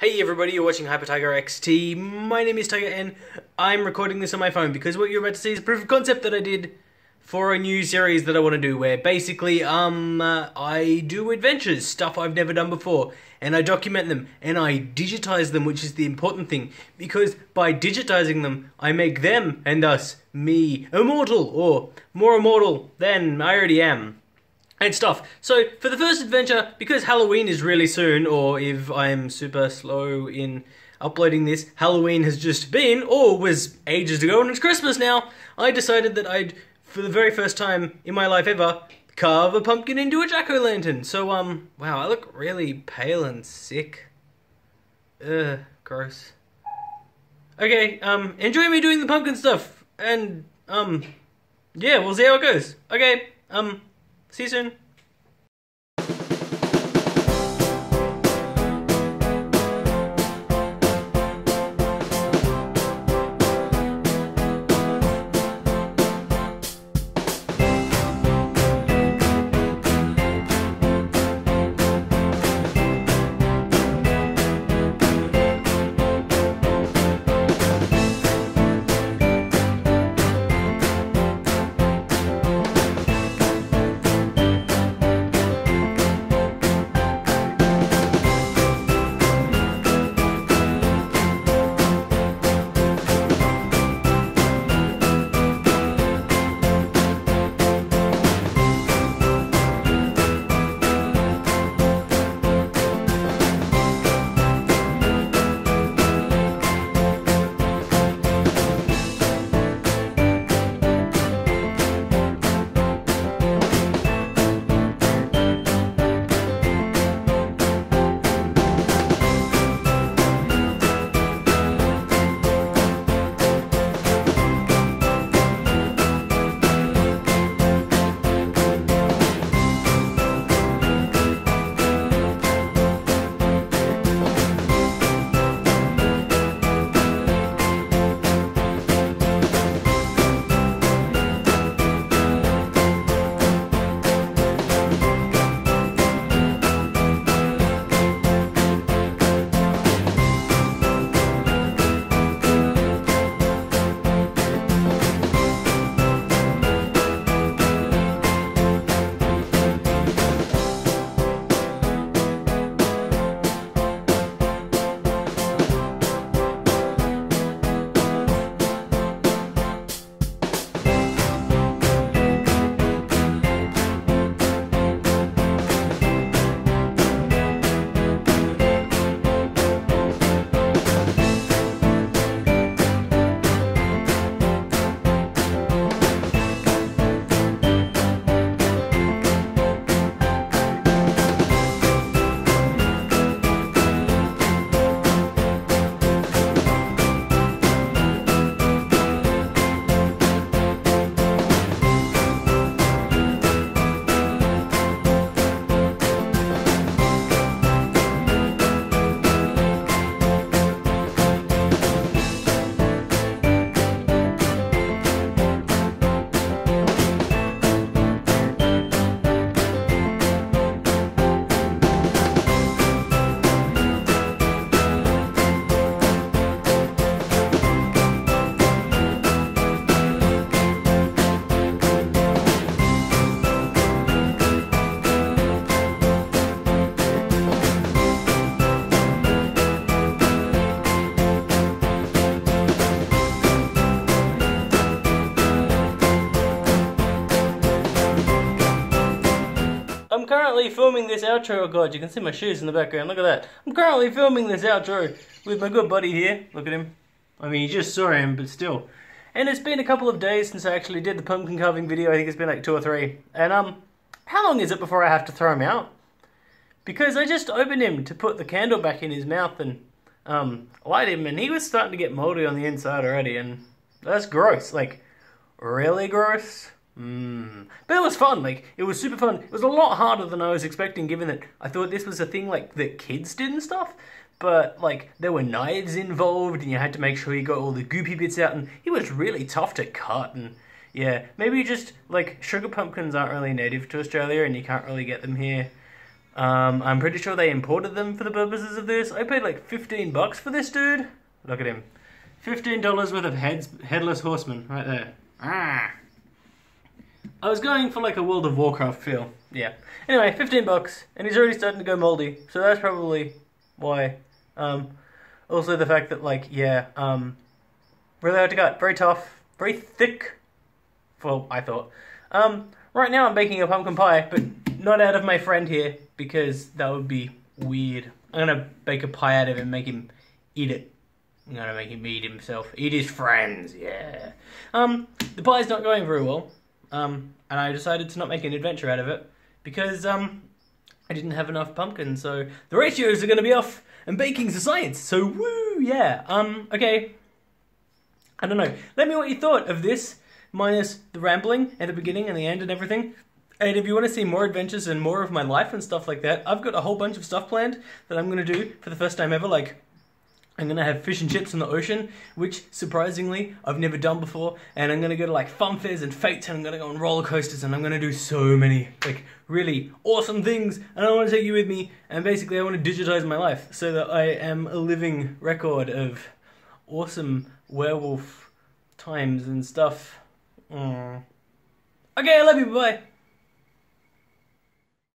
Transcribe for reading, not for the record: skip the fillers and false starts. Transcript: Hey everybody, you're watching HyperTiger XT. My name is Tiger and I'm recording this on my phone because what you're about to see is a proof of concept that I did for a new series that I want to do where basically I do adventures, stuff I've never done before, and I document them and I digitize them, which is the important thing, because by digitizing them I make them, and thus me, immortal, or more immortal than I already am. And stuff. So for the first adventure, because Halloween is really soon, or if I'm super slow in uploading this, Halloween has just been, or was ages ago, and it's Christmas now, I decided that I'd, for the very first time in my life ever, carve a pumpkin into a jack-o'-lantern. So, wow, I look really pale and sick. Ugh, gross. Okay, enjoy me doing the pumpkin stuff, and, yeah, we'll see how it goes. Okay, see you soon. I'm currently filming this outro. Oh god, you can see my shoes in the background, look at that. I'm currently filming this outro with my good buddy here. Look at him. I mean, you just saw him, but still. And it's been a couple of days since I actually did the pumpkin carving video. I think it's been like 2 or 3. And how long is it before I have to throw him out? Because I just opened him to put the candle back in his mouth and light him, and he was starting to get moldy on the inside already, and that's gross. Like, really gross. But it was fun, like, it was super fun. It was a lot harder than I was expecting, given that I thought this was a thing, like, that kids did and stuff. But, like, there were knives involved, and you had to make sure you got all the goopy bits out, and it was really tough to cut, and, yeah. Maybe just, like, sugar pumpkins aren't really native to Australia, and you can't really get them here. I'm pretty sure they imported them for the purposes of this. I paid like 15 bucks for this dude. Look at him. $15 worth of headless horseman right there. Ah. I was going for like a World of Warcraft feel. Yeah. Anyway, 15 bucks, and he's already starting to go moldy, so that's probably why. Also the fact that, like, yeah, really hard to cut, very tough, very thick. Well, I thought. Right now I'm baking a pumpkin pie, but not out of my friend here, because that would be weird. I'm gonna bake a pie out of him, make him eat it. I'm gonna make him eat himself. Eat his friends, yeah. The pie's not going very well, and I decided to not make an adventure out of it, because, I didn't have enough pumpkin, so the ratios are gonna be off, and baking's a science, so woo, yeah. Okay. I don't know. Let me know what you thought of this, minus the rambling at the beginning and the end and everything. And if you want to see more adventures and more of my life and stuff like that, I've got a whole bunch of stuff planned that I'm going to do for the first time ever. Like, I'm going to have fish and chips in the ocean, which, surprisingly, I've never done before. And I'm going to go to, like, fun fairs and fates, and I'm going to go on roller coasters, and I'm going to do so many, like, really awesome things. And I want to take you with me, and basically I want to digitize my life so that I am a living record of awesome werewolf times and stuff. Okay, I love you, bye-bye.